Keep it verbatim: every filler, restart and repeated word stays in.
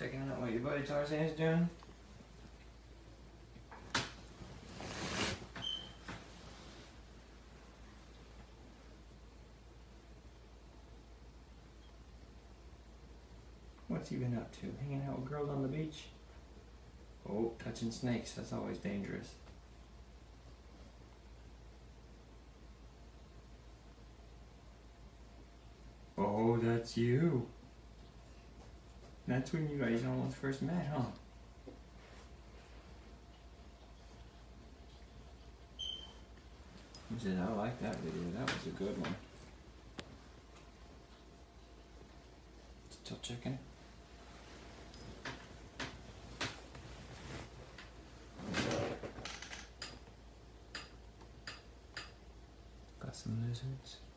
Checking out what your buddy Tarzan's doing. What's he been up to? Hanging out with girls on the beach? Oh, touching snakes. That's always dangerous. Oh, that's you. That's when you guys almost first met, huh? I said, I like that video. That was a good one. Still checking. Got some lizards.